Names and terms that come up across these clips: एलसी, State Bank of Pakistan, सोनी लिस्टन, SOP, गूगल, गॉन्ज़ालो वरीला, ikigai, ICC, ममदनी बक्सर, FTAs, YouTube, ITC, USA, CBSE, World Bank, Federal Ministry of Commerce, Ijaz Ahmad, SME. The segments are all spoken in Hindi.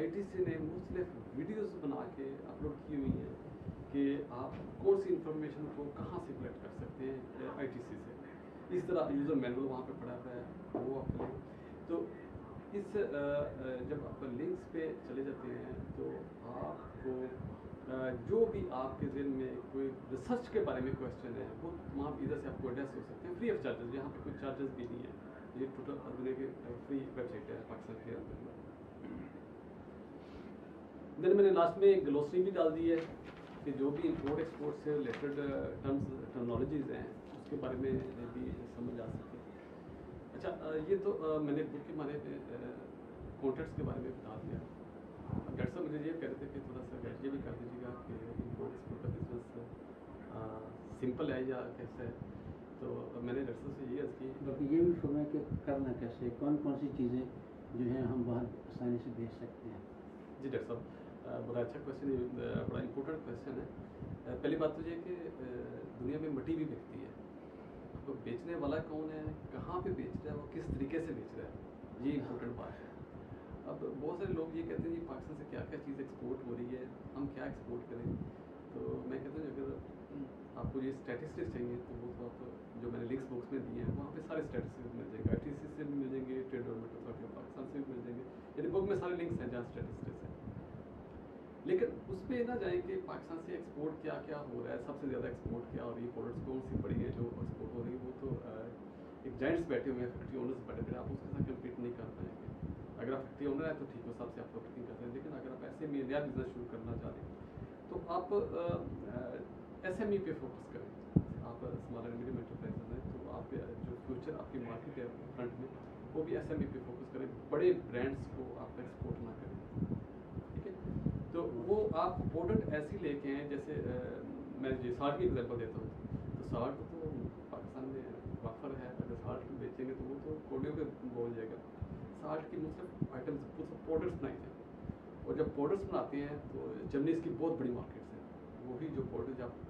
ITC ने मुख्तलिफ वीडियोज़ बना के अपलोड की हुई हैं कि आप कौन सी इंफॉर्मेशन को कहाँ से कलेक्ट कर सकते हैं ITC से। इस तरह यूज़र मैनुअल वहाँ पे पड़ा हुआ है, वो आप लें। तो इस जब आप लिंक्स पे चले जाते हैं तो आपको जो भी आपके जहन में कोई रिसर्च के बारे में क्वेश्चन है वो वहाँ इधर से आपको एड्रेस हो सकते हैं फ्री ऑफ चार्जेस। यहाँ पे कोई चार्जेस भी नहीं है, ये टोटल दुनिया के फ्री वेबसाइट है पाकिस्तान के अंदर। देन मैंने लास्ट में एक ग्लोसरी भी डाल दी है कि जो भी इम्पोर्ट एक्सपोर्ट से रिलेटेड टर्म्स टर्मनोलॉजीज हैं उसके बारे में भी समझ आ सके। अच्छा, ये तो मैंने बुक के बारे में कॉन्टेक्ट्स के बारे में बता दिया। डॉक्टर साहब मुझे ये कह रहे थे कि थोड़ा सा ये भी कर दीजिएगा कि इम्पोर्ट एक्सपोर्ट का बिजनेस सिंपल है या कैसे है, तो मैंने डॉक्टर साहब से ये अर्ज की बाकी ये भी शुरू है कि करना कैसे, कौन कौन सी चीज़ें जो हैं हम बाहर आसानी से भेज सकते हैं। जी डॉक्टर साहब, बड़ा अच्छा क्वेश्चन, बड़ा इम्पोर्टेंट क्वेश्चन है। पहली बात तो ये कि दुनिया में मटी भी बिकती है, तो बेचने वाला कौन है, कहाँ पर बेच रहा है, वो किस तरीके से बेच रहा है, ये इम्पोर्टेंट बात है। अब बहुत सारे लोग ये कहते हैं कि पाकिस्तान से क्या क्या चीज़ एक्सपोर्ट हो रही है, हम क्या एक्सपोर्ट करें। तो मैं कहता हूँ अगर आपको ये स्टैटिस्टिक्स चाहिए तो वो तो आप जो मैंने लिंक्स बॉक्स में दिए हैं वहाँ पे सारे स्टैटिस्टिक्स मिल जाएंगे। ITC से भी मिल जाएंगे, ट्रेड गवर्नमेंट ऑफ पाकिस्तान से भी मिल जाएंगे, यानी बुक में सारे लिंक्स हैं जहाँ स्टैटिस्टिक्स हैं। लेकिन उस पर ना जाए कि पाकिस्तान से एक्सपोर्ट क्या क्या हो रहा है, सबसे ज़्यादा एक्सपोर्ट क्या हो रही है, प्रोडक्ट्स कौन सी बड़ी है जो एक्सपोर्ट हो रही है, वो तो एक जाइंट्स बैठे हुए हैं, फैक्ट्री ओनर्स बैठे हुए हैं, आप उसके साथ कम्पीट नहीं कर पाएंगे। अगर आप फैक्ट्री ओनर है तो ठीक है, सबसे आप वर्किंग कर रहे हैं, लेकिन अगर आप SME नया बिजनेस शुरू करना चाहते हैं तो आप SME पे फोकस करें। आप स्मॉल एंड मीडियम एंटरप्राइजेज हैं तो आप जो फ्यूचर आपकी मार्केट है फ्रंट में वो भी SME पे फोकस करें, बड़े ब्रांड्स को आप एक्सपोर्ट ना करें, ठीक है। तो वो आप प्रोडक्ट ऐसी लेके आए, जैसे मैं जी साल्ट की एग्जाम्पल देता हूँ, तो साल्ट तो पाकिस्तान में वाफर है, अगर साल्ट बेचेंगे तो वो तो कोडियों पर बोल जाएगा। साल्ट की मुख्तलिफ आइटम्स प्रोडक्ट्स बनाए जाते हैं, और जब प्रोडक्ट्स बनाते हैं तो जर्मनीज़ की बहुत बड़ी मार्केट्स हैं, वही जो प्रोडक्ट आप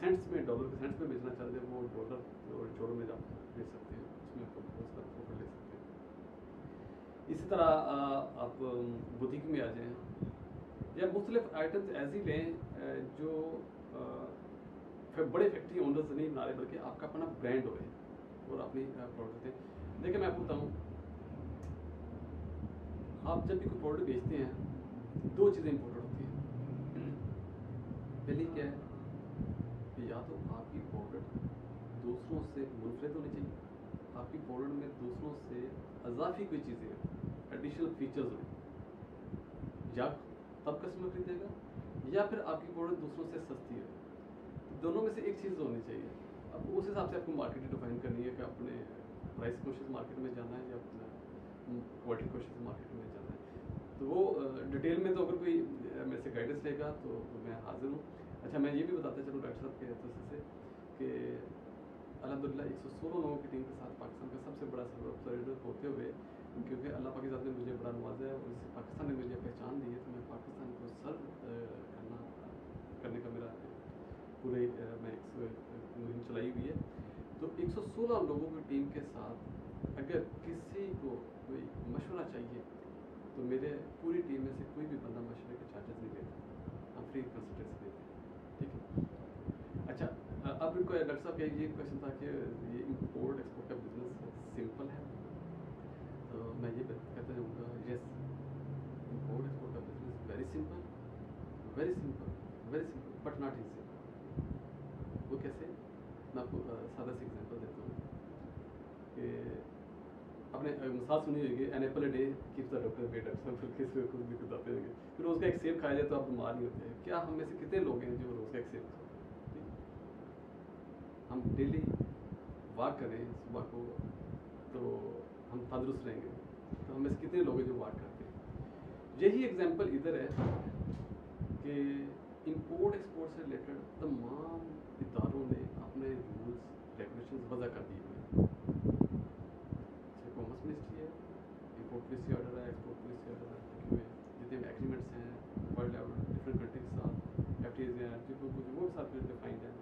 सेंट्स में डॉलर के सेंट्स में बेचना चाहते हैं वो डॉलर और जोड़ में आप बेच सकते हैं, उसमें आपको बहुत सारा प्रॉफिट ले सकते हैं। इसी तरह आप बुटीक में आ जाएँ या मुख्तलिफ आइटम्स ऐसी लें जो बड़े फैक्ट्री ओनर्स नहीं बना रहे बल्कि आपका अपना ब्रांड हो रहे हैं और अपनी प्रोडक्ट दें। देखिए मैं बोलता हूँ आप जब भी कोई प्रोडक्ट बेचते हैं दो चीज़ें इम्पोर्टेंट होती हैं। पहली क्या है कि या तो आपकी प्रोडक्ट दूसरों से मुनफरद होनी चाहिए, आपकी प्रोडक्ट में दूसरों से अजाफी कोई चीज़ें एडिशनल फीचर्स हों, या तब कस्टमर खरीदेगा, या फिर आपकी प्रोडक्ट दूसरों से सस्ती है। दोनों में से एक चीज़ होनी चाहिए। अब उस हिसाब से आपको मार्केट डिफाइन करनी है कि अपने प्राइस कॉन्शियस मार्केट में जाना है या अपना क्वालिटी कॉन्शियस मार्केट में जाना है। तो वो डिटेल में तो अगर कोई मेरे से गाइडेंस लेगा तो मैं हाजिर हूँ। अच्छा, मैं ये भी बताता चलूँ डॉक्टर साहब के तौर से कि अल्हम्दुलिल्लाह 116 लोगों की टीम के साथ पाकिस्तान का सबसे बड़ा सर्वर ऑब्जर्वर होते हुए, क्योंकि अल्लाह पाकिस्तान ने मुझे बड़ा नवाजा है और इससे पाकिस्तान ने मुझे पहचान दी है, तो मैं पाकिस्तान को सर्व करने का मेरा पूरे मैं मुहिम चलाई हुई है। तो 116 लोगों की टीम के साथ अगर किसी को कोई मशवरा चाहिए तो मेरे पूरी टीम में से कोई भी बंदा मशवरे के चार्जेस नहीं लेता, हम फ्री कंसल्टेंस देते हैं, ठीक है। अच्छा, अब डॉक्टर साहब का ये क्वेश्चन था कि ये इम्पोर्ट एक्सपोर्ट का बिजनेस सिंपल है, तो मैं ये कहता चाहूँगा यस, इम्पोर्ट एक्सपोर्ट का business very simple but not easy. वो कैसे, मैं आपको सादा सी एग्जाम्पल देता हूँ कि अपने मिसाल सुनी होगी an apple day keeps the doctor away, doctor किसी को भी बताते होंगे कि रोज़ का एक सेब खाया जाए तो आप बीमार नहीं होते। क्या हम में से कितने लोग हैं जो रोज़ का एक सेब खाते हैं? हम डेली वॉक करें सुबह को तो हम तंदुरुस्त रहेंगे, तो हम में से कितने लोग हैं जो वॉक करते हैं? यही एग्जाम्पल इधर है कि इम्पोर्ट एक्सपोर्ट से रिलेटेड तमाम इदारों ने अपने रूल्स रेगुलेशन वजह कर दिए हैं। कॉमर्स मिनिस्ट्री है, इम्पोर्ट पॉलिसी ऑर्डर है, एक्सपोर्ट पॉलिसी ऑर्डर है, जितने भी एग्रीमेंट्स हैं वर्ल्ड लेवल डिफरेंट कंट्रीज के साथ, FTAs हैं, जिनको कुछ वो साथ में डिफाइंड है,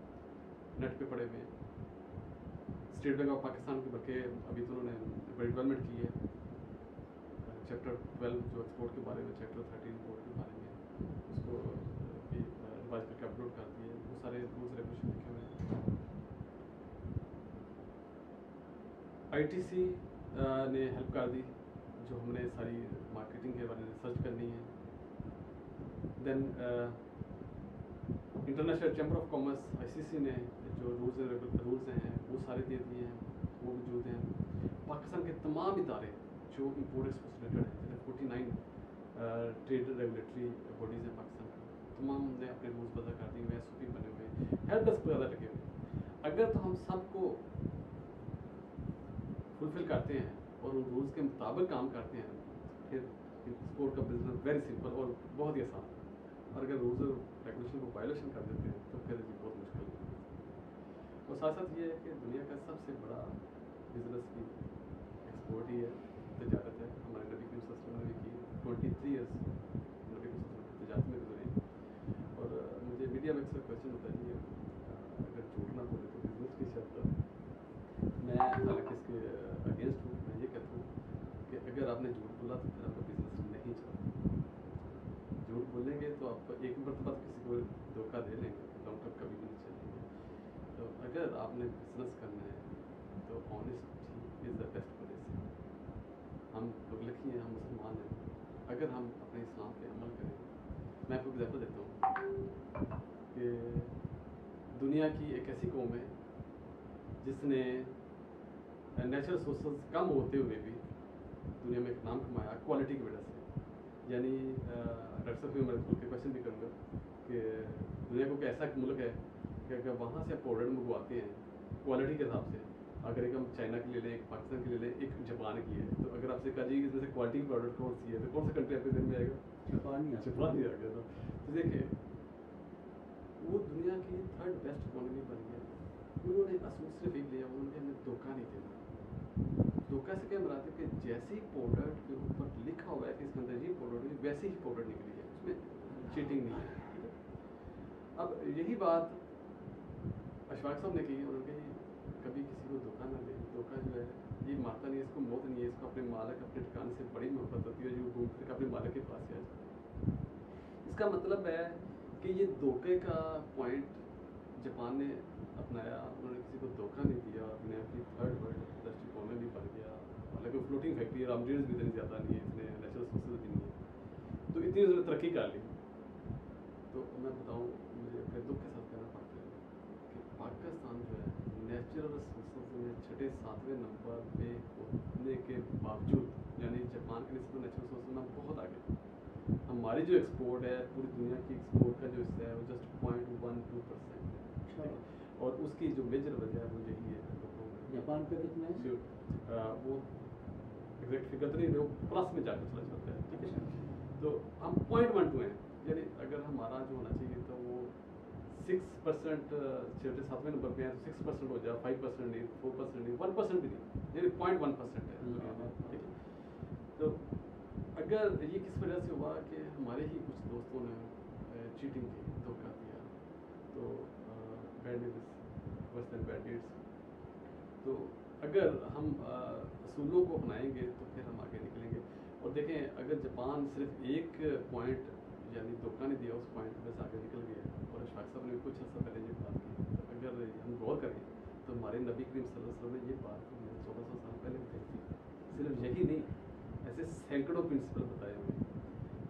नेट पे पड़े हुए हैं। स्टेट बैंक ऑफ पाकिस्तान के बल्कि अभी तो उन्होंने बड़ी डेवलपमेंट की है, चैप्टर 12 जो एक्सपोर्ट के बारे में, चैप्टर 13 बोर्ड के बारे में, उसको भी रिवाइज करके अपलोड कर दिए। वो सारे रूल्स रेगुलेशन लिखे हुए हैं। ITC ने हेल्प कर दी, जो हमने सारी मार्केटिंग के बारे में रिसर्च करनी है। Then international chamber of commerce ICC ने जो रूल्स हैं वो सारे दे दिए हैं, वो मौजूद हैं। पाकिस्तान के तमाम इदारे जो इम्पोर्ट एक्सपोर्ट रिलेटेड हैं, जैसे 49 ट्रेड रेगुलेटरी बॉडीज़ हैं पाकिस्तान की, तमाम ने अपने रूल्स बदल कर दिए हुए, SOP बने हुए, हर 10 ज़्यादा लगे हुए। अगर तो हम सबको फुलफिल करते हैं और उन रूल्स के मुताबिक काम करते हैं, फिर एक्सपोर्ट का बिजनेस वेरी सिंपल और बहुत ही आसान है। और अगर रूल्स और रेगुलेशन को वायलेशन कर देते हैं तो फिर ये बहुत मुश्किल है। और साथ साथ ये है कि दुनिया का सबसे बड़ा बिजनेस भी एक्सपोर्ट ही है, तजारत है। हमारे नबी सिस्टम ने भी की 23 ईयर्स नबी तजारत में गुजरी। और मुझे मीडिया में अक्सर क्वेश्चन होता है अगर झूठ ना बोले तो बिजनेस की शर्त, मैं हालांकि इसके अगेंस्ट हूँ। मैं ये कहता हूँ कि अगर आपने झूठ बोला तो फिर आपका बिजनेस नहीं चलता। झूठ बोलेंगे तो आपको एक मरतबा किसी को धोखा दे लेंगे, लॉन्ग टर्म कभी भी नहीं चलेंगे। तो अगर आपने बिजनेस करना है तो honesty is the best policy. हम तुगलकी हैं, हम मुसलमान हैं। अगर हम अपने इस्लाम पे अमल करें, मैं आपको एग्जाम्पल देता हूँ कि दुनिया की एक ऐसी कौम है जिसने नेचुरल रिसोर्सेज कम होते हुए भी दुनिया में एक नाम कमाया क्वालिटी की वजह से। यानी डॉक्टर साहब मैं उनके क्वेश्चन भी करूँगा कि दुनिया को कैसा मुल्क है कि अगर वहाँ से प्रोडक्ट मंगवाते हैं क्वालिटी के हिसाब से, अगर एक हम चाइना के ले लें, एक पाकिस्तान के ले लें, एक जापान की है, तो अगर आपसे कहा जी इसमें से क्वालिटी प्रोडक्ट कौन सी है तो कौन सा कंट्री आपके दिन में आएगा? जापान ही आएगा। तो देखिए वो दुनिया की 3rd बेस्ट इकोनॉमी बन गया। उन्होंने असूल सिर्फ एक लिया, उन्होंने हमें धोखा नहीं देना। धोखा से क्या मराते कि जैसे ही प्रोडक्ट के ऊपर लिखा हुआ है कि इसके अंदर ये प्रोडक्ट है, वैसे ही प्रोडक्ट निकली है, उसमें चीटिंग नहीं है। अब यही बात अशफाक साहब ने कही, उन्होंने कही कभी किसी को धोखा ना दें। धोखा जो है ये माता नहीं है, इसको मौत नहीं है, इसको अपने मालक अपने ठिकाने से बड़ी मोहब्बत होती है जो घूमते अपने मालक के पास आ जाए। इसका मतलब है कि ये धोखे का पॉइंट जापान ने अपनाया, उन्होंने किसी को धोखा नहीं दिया। अपने अपनी 3rd वर्ल्ड दृष्टिकोण में भी पड़ गया, हालांकि फ्लोटिंग फैक्ट्री रॉ मटेरियल्स भी इतनी ज़्यादा नहीं है, इसने नेचुरल रिसोर्सेज भी नहीं है, तो इतनी उसने तरक्की कर ली। तो मैं बताऊँ, मुझे अपने दुख के साथ कहना पड़ता है कि पाकिस्तान जो है नेचुरल रिसोर्सेज में 6-7वें नंबर पर होने के बावजूद, यानी जापान के नेचुरल रिसोर्सेज में बहुत आगे। हमारी जो एक्सपोर्ट है पूरी दुनिया की एक्सपोर्ट का जो हिस्सा है वो जस्ट 0.12% है। और उसकी जो मेजर वजह है वो यही है। जापान पे कितना है वो एग्जैक्ट फिगर तो नहीं, वो प्लस में जाकर चला जाता है। ठीक है, तो हम 0.12 हैं, यानी अगर हमारा जो होना चाहिए तो वो 6% 7वें नंबर पे है तो 6% हो जाए, 5% नहीं, 4% नहीं, 1% भी नहीं, यानी 0.1% है। ठीक है, तो अगर ये किस वजह से हुआ कि हमारे ही कुछ दोस्तों ने चीटिंग की, धोखा दिया, तो बैड डेट्स। तो अगर हम असूलों को अपनाएंगे तो फिर हम आगे निकलेंगे। और देखें, अगर जापान सिर्फ एक पॉइंट यानी धोखा नहीं दिया, उस पॉइंट पर से आगे निकल गया। और अशफाक साहब ने कुछ अर्सा पहले ये बात की, तो अगर हम गौर करें तो हमारे नबी करीम सल्लल्लाहु अलैहि वसल्लम ने ये बात 1400 साल पहले भी कही थी। सिर्फ यही नहीं, ऐसे सैकड़ों प्रिंसिपल बताए हुए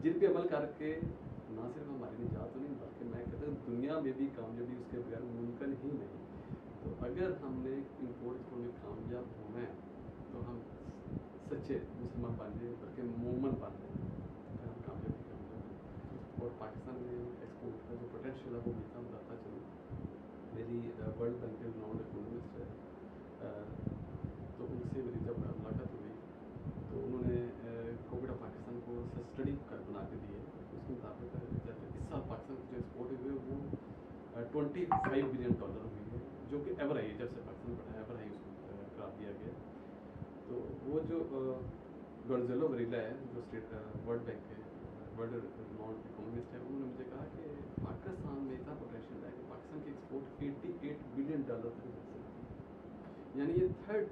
जिन पर अमल करके ना सिर्फ हमारी निजात तो नहीं, बल्कि मैं कहता हूँ दुनिया में भी कामयाबी उसके बगैर मुमकिन ही नहीं। तो अगर हमने इम्पोर्ट में कामयाब होना है तो हम सच्चे मुसलमान बन जाए, बल्कि मोमन बन जाए, अगर हम कामयाबी कामयाब। और पाकिस्तान में एक्सपोर्ट का जो पोटेंशियल है वो मिलता हम बताता चलूँ। मेरी वर्ल्ड बैंक के नॉन इकोनॉमिस्ट है, तो उनसे मेरी जब मुलाकात हुई तो उन्होंने कोविड ऑफ पाकिस्तान को स्टडी बना के दिए। उसके मुताबिक इस साल पाकिस्तान की जो एक्सपोर्ट हुई है वो $25 बिलियन हुई है, जो कि एवर हाई है। जब से पाकिस्तान बढ़ा है एवर हाई उसको करार दिया गया। तो वो जो गॉन्ज़ालो वरीला है जो स्टेट वर्ल्ड बैंक के वर्ल्ड नॉन इकोनॉमिस्ट है, उन्होंने मुझे कहा कि पाकिस्तान में इतना पोटेंशियल है कि पाकिस्तान की एक्सपोर्ट $88 बिलियन तक जा सकती है, यानी ये 3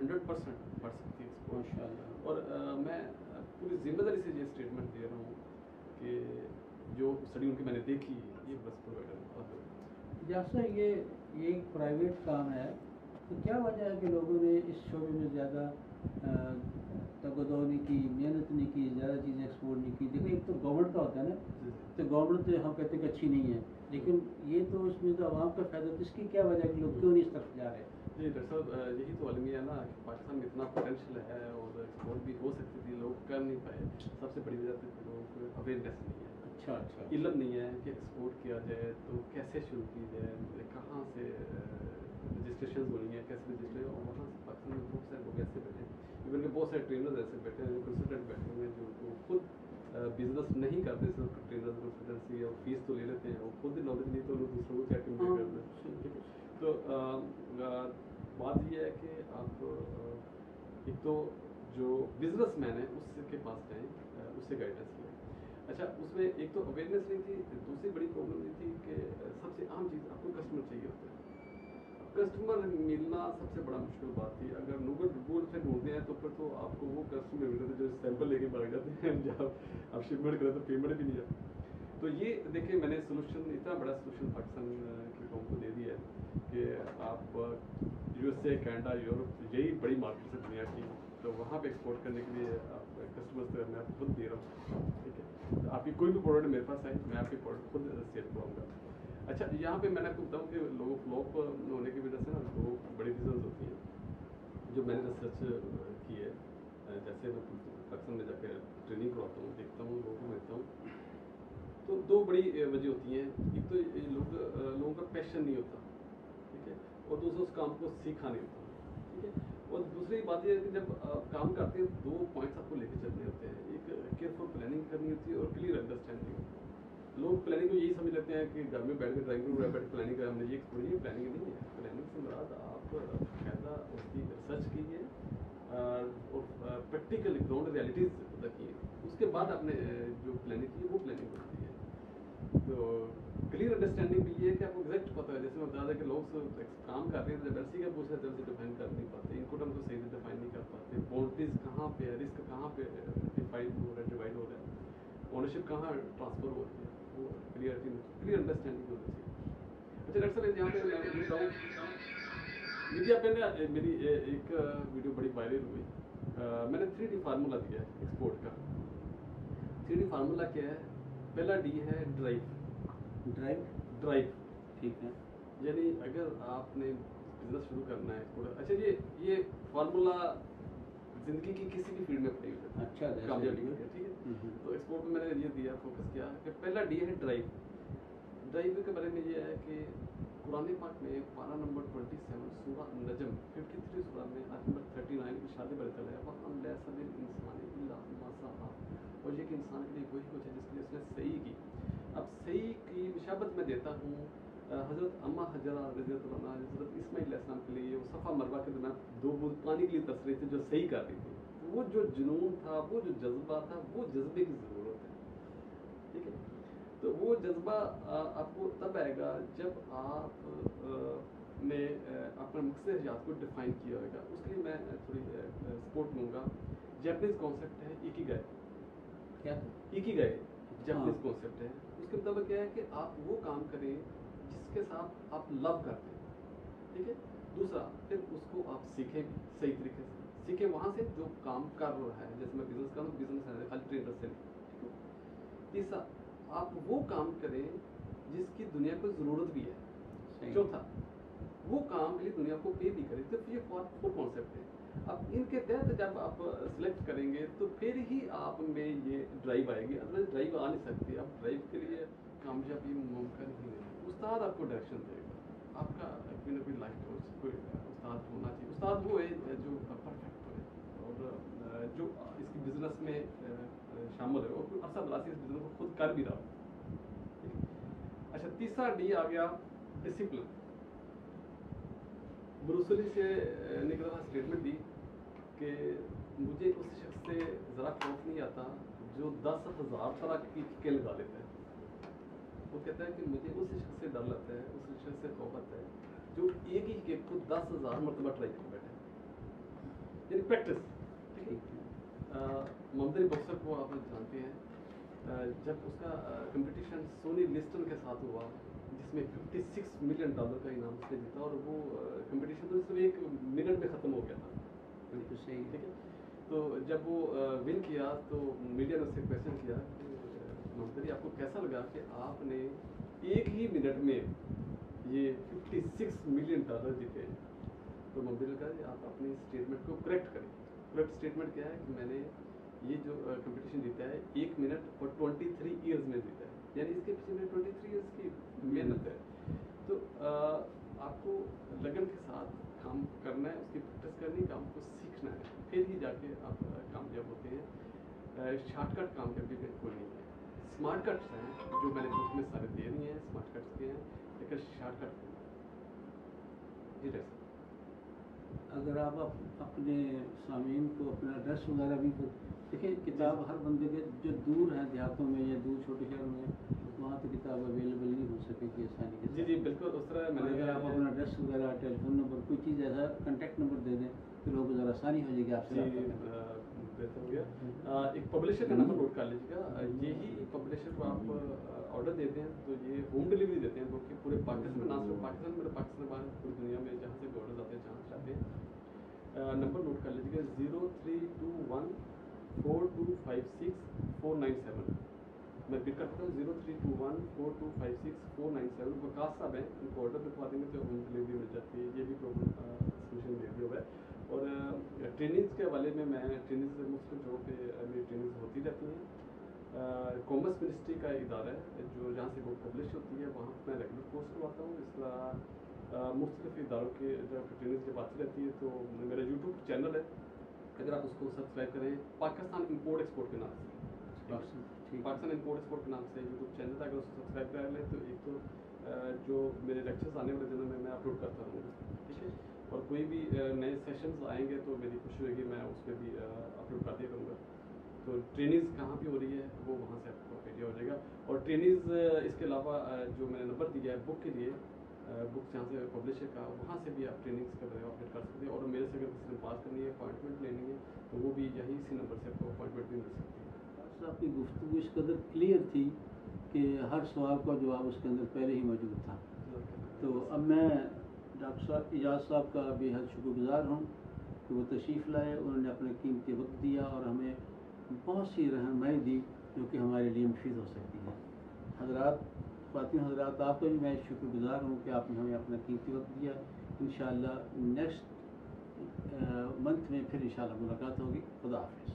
हंड्रेड परसेंट बढ़ सकती है। माशाल्लाह। और मैं पूरी जिम्मेदारी से ये स्टेटमेंट दे रहा हूँ कि जो स्टडी उनकी मैंने देखी ये बस प्रोवाइडर। जैसा ये एक प्राइवेट काम है तो क्या वजह है कि लोगों ने इस शोबे में ज़्यादा तगदो नहीं की, मेहनत नहीं की, ज़्यादा चीज़ें एक्सपोर्ट नहीं की। देखो एक तो गवर्नमेंट का होता है ना, तो गवर्नमेंट तो हम कहते हैं कि अच्छी नहीं है, लेकिन ये तो इसमें तो आवाम का फ़ायदा, तो इसकी क्या वजह है कि लोग क्यों नहीं इस तरफ जा रहे हैं? जी डॉक्टर साहब, यही तो अलमी है ना कि पाकिस्तान में इतना पोटेंशियल है और एक्सपोर्ट भी हो सकती थी, लोग कर नहीं पाए। सबसे बड़ी वजह थी लोग अवेयरनेस नहीं है, अच्छा अच्छा इलम नहीं है कि एक्सपोर्ट किया जाए तो कैसे शुरू की जाए, कहाँ से रजिस्ट्रेशन होनी है, कैसे रजिस्टर, और वहाँ से पाकिस्तान में बहुत सारे लोग ऐसे बैठे हैं, इवन के बहुत सारे ट्रेनर्स ऐसे बैठे हैं, कंसल्टेंट बैठे हुए हैं जो उनको खुद बिजनेस नहीं करते, सिर्फ ट्रेनर्स कंसल्टेंसी और फीस तो ले लेते हैं और खुद नॉलेज नहीं तो लोग दूसरों को क्या कंप्लीट कर देते हैं। तो बात यह है कि आप एक तो जो बिजनेस मैन है उसके पास जाएँ, उससे गाइडेंस लें। अच्छा, उसमें एक तो अवेयरनेस नहीं थी, दूसरी बड़ी प्रॉब्लम ये थी कि सबसे आम चीज़ आपको कस्टमर चाहिए होता है, कस्टमर मिलना सबसे बड़ा मुश्किल बात थी। अगर गूगल से ढूंढते हैं तो फिर तो आपको वो कस्टमर मिलते थे जो सैम्पल लेके बढ़ जाते हैं, जब आप शिपमेंट करें तो पेमेंट भी नहीं जाती। तो ये देखिए मैंने सोल्यूशन, इतना बड़ा सोल्यूशन पाकिस्तान की कौम को दे दिया है कि आप USA, कनाडा, यूरोप, यही बड़ी मार्केट है दुनिया की, तो वहाँ पे एक्सपोर्ट करने के लिए आप कस्टमर्स को मैं आपको खुद दे रहा हूँ, ठीक है। तो आपकी कोई भी प्रोडक्ट मेरे पास आए मैं आपकी प्रोडक्ट खुद सेल करवाऊँगा। अच्छा, यहाँ पे मैंने आपको बताऊँ कि लोगों फ्लॉप होने की वजह से ना दो बड़ी रीजन होती हैं जो मैंने रिसर्च की है। जैसे मैं पाकिस्तान में जाकर ट्रेनिंग करवाता हूँ, देखता हूँ, लोगों को मिलता हूँ, तो दो बड़ी वजह होती हैं। एक तो लोगों का पैशन नहीं होता, और दूसरा उस काम को सीखा नहीं होता, ठीक है। और दूसरी बात यह है कि जब आप काम करते हैं दो पॉइंट्स आपको लेके चलने होते हैं, एक केयरफुल प्लानिंग करनी होती है और क्लियर अंडरस्टैंडिंग होती है। लोग प्लानिंग को यही समझ लेते हैं कि घर में बैठ कर ड्राइंग रूम में बैठ कर प्लानिंग करें, हमने ये थोड़ी है, प्लानिंग नहीं है। प्लानिंग से मुराद आप फायदा उसकी रिसर्च की है और प्रैक्टिकल ग्राउंड रियलिटीज़ रखी है, उसके बाद आपने जो प्लानिंग की है वो प्लानिंग होती है। तो क्लियर अंडरस्टैंडिंग भी ये है कि आपको एग्जैक्ट पता है, जैसे मैं बता दें कि लोग काम कर रहे हैं तो जब एलसी का पूछा है उसे डिफाइन कर नहीं पाते, इनको हम तो सही से डिफाइन नहीं कर पाते, बाउंड्रीज कहाँ पे है, रिस्क कहाँ पे डिफाइन हो रहा है, डिवाइड हो रहा है, ओनरशिप कहाँ ट्रांसफर हो रही है, वो क्लियर अंडरस्टैंडिंग होनी चाहिए। अच्छा डॉक्टर साहब, यहाँ पर मैं बताऊँ मीडिया पे ना मेरी एक वीडियो बड़ी वायरल हुई, मैंने 3D फार्मूला दिया है एक्सपोर्ट का। 3D फार्मूला क्या है? पहला D है ड्राइव, ड्राइव ठीक है, यानी अगर आपने बिजनेस शुरू करना है थोड़ा, अच्छा ये फार्मूला जिंदगी की किसी भी फील्ड में अपने अच्छा कामयाबी में, ठीक है। तो एक्सपोर्ट में मैंने ये दिया, फोकस किया कि पहला डी है ड्राइव। ड्राइव के बारे में ये है कि कुरान पाक में पारा नंबर 27 सूरह नजम 53 सूरह में आयत नंबर 39 में शादी बरकल है वहाँ इंसान और ये कि इंसान के लिए वही कुछ है जिसके लिए उसने सही की। अब सही की मशाबत मैं देता हूँ हज़रत अम्मा हजरा रज़ियल्लाहु अन्हा, हज़रत इस्माईल अलैहिस्सलाम के लिए वो सफ़ा मरवा के दरमियान 2 बूंद पानी के लिए तसरीह थी जो सही कर रही थी, वो जो जुनून था, वो जो जज्बा था, वो जज्बे की ज़रूरत है, ठीक है। तो वो जज्बा आपको तब आएगा जब आप ने अपने मकसद हयात को डिफ़ाइन किया होगा। उसके लिए मैं थोड़ी सपोर्ट लूँगा। जैपनीज़ कॉन्सेप्ट है इकिगाई। क्या इकिगाई? जैपनीज़ कॉन्सेप्ट है। उसके मतलब क्या है कि आप वो काम करें जिसके साथ आप लव करते हैं, ठीक है। दूसरा, फिर उसको आप सीखें, सही तरीके से सीखें वहाँ से जो काम कर रहा है। जैसे मैं बिजनेस करूँ, बिजनेस खाली ट्रेडर से नहीं, ठीक है। तीसरा, आप वो काम करें जिसकी दुनिया को ज़रूरत भी है। चौथा, वो काम के लिए दुनिया को पे भी करें। तो ये 4 कॉन्सेप्ट है। अब इनके तहत जब आप सिलेक्ट करेंगे तो फिर ही आप में ये ड्राइव आएगी, अदरवाइज ड्राइव आ नहीं सकती। आप ड्राइव के लिए कामयाबी मुमकिन ही नहीं। उस्ताद आपको डायरेक्शन देगा, आपका कोई ना कोई लाइफ कोच, कोई उस्ताद होना चाहिए। उस्ताद वो है जो परफेक्ट हो और जो इसकी बिजनेस में शामिल है और अच्छा बला इस बिजनेस को खुद कर भी रहा हो। अच्छा, तीसरा डी आ गया डिसिप्लिन। ब्रुसली से निकला हुआ स्टेटमेंट दी कि मुझे उस शख्स से ज़रा खौफ नहीं आता जो 10,000 तरह की टिक्के लगा लेता है। वो कहता है कि मुझे उस शख्स से डर लगता है, उस शख्स से खौफ आता है जो एक ही केक को 10,000 मरतबा ट्राई कर बैठे, यानी प्रैक्टिस, ठीक है। ममदनी बक्सर को आप जानते हैं, जब उसका कंपटीशन सोनी लिस्टन के साथ हुआ जिसमें $56 मिलियन का इनाम उसने जीता और वो कंपटीशन तो इसमें 1 मिनट में ख़त्म हो गया था। बिल्कुल सही, ठीक है। तो जब वो विन किया तो मीडिया ने उससे क्वेश्चन किया, ममदनी आपको कैसा लगा कि आपने एक ही मिनट में ये $56 मिलियन जीते? तो ममदनी ने कहा आप अपनी स्टेटमेंट को करेक्ट करें। करेक्ट स्टेटमेंट क्या है कि मैंने ये जो कंपटीशन जीता है 1 मिनट और 23 ईयर्स में जीता है, यानी इसके पीछे में 23 ईयर्स की मेहनत है। तो आपको लगन के साथ काम करना है, उसकी प्रैक्टिस करनी, काम को सीखना है, फिर ही जाके आप कामयाब होते हैं। शॉर्टकट कामयाबी में कोई नहीं है, स्मार्ट कट्स हैं जो मैंने बुक में सारे दे दिए हैं, स्मार्ट कट्स के हैं, लेकिन शॉर्टकट जी ड्रेस अगर आप अपने सामीन को अपना ड्रेस वगैरह भी देखिए, किताब हर बंदे के जो दूर हैं देहातों में या दूर छोटे शहरों में वहाँ तो किताब अवेलेबल नहीं हो सकेगी आसानी के। जी जी बिल्कुल, उस तरह मैंने अगर आप अपना एड्रेस वगैरह टेलीफोन नंबर कोई चीज़ ऐसा कॉन्टैक्ट नंबर दे दें तो लोगों को ज़रा आसानी हो जाएगी आपसे। बेहतर हो गया, एक पब्लिशर का नंबर नोट कर लीजिएगा, यही पब्लिशर को आप ऑर्डर देते हैं तो ये होम डिलीवरी देते हैं, जो कि पूरे पाकिस्तान में, ना सिर्फ पाकिस्तान में, पाकिस्तान पूरी दुनिया में जहाँ से ऑर्डर आते हैं जहाँ चाहते हैं। नंबर नोट कर लीजिएगा 0321 4256 497। मैं पिक करता हूँ 0321 4256 497। वकास साहब हैं, उनको ऑर्डर लिखवा देंगे तो होम डिलीवरी मिल जाती है। ये भी प्रॉब्लम का सोल्यूशन डिलीवरी हुआ है। और ट्रेनिंग्स के हवाले में मैं ट्रेनिंग्स मुख्तु जगहों पर मेरी ट्रेनिंग्स होती रहती हैं। कॉमर्स मिनिस्ट्री का इदारा है जो जहाँ से बुक पब्लिश होती है वहाँ मैं रेगुलर कोर्स करवाता हूँ। इस तरह मुख्तलिफ इदारों के जब ट्रेनिंग्स की बात रहती है तो मेरा यूट्यूब चैनल है, अगर आप उसको सब्सक्राइब करें, पाकिस्तान इम्पोर्ट एक्सपोर्ट के नाम से, पाकिस्तान इम्पोर्ट एक्सपोर्ट के नाम से यूट्यूब चैनल था, अगर उसको सब्सक्राइब कर लें तो एक तो जो मेरे लेक्चर्स आने वाले दिनों में मैं अपलोड करता रहूँगा, ठीक है। और कोई भी नए सेशंस आएंगे तो मेरी खुशी होगी, मैं उस पर भी अपलोड कर दिया करूँगा। तो ट्रेनिंग्स कहाँ भी हो रही है वो वहाँ से आपको आइडिया हो जाएगा। और ट्रेनिंग्स इसके अलावा जो मैंने नंबर दिया है बुक के लिए, बुक जहाँ से पब्लिशर का वहाँ से भी आप ट्रेनिंग्स का अपडेट कर सकते हैं। और मेरे से अगर किसी ने बात करनी है, अपॉइंटमेंट लेनी है, तो वो भी यही इसी नंबर से आपको अपॉइंटमेंट भी मिल सकती है। आपकी गुफ्तगू इस कदर क्लियर थी कि हर सवाल का जवाब उसके अंदर पहले ही मौजूद था। तो अब मैं डॉक्टर साहब इजाज़ साहब का बेहद शुक्रगुजार हूँ कि वो तशरीफ़ लाए, उन्होंने अपने कीमती वक्त दिया और हमें बहुत सी रहनुमाई दी जो कि हमारे लिए मुफीद हो सकती है। हजरात ख़वातीन हजरात, आपको भी मैं शुक्रगुजार हूँ कि आपने हमें अपना कीमती वक्त दिया। इंशाअल्लाह नेक्स्ट मंथ में फिर इंशाअल्लाह मुलाकात होगी। खुदा हाफ़िज़।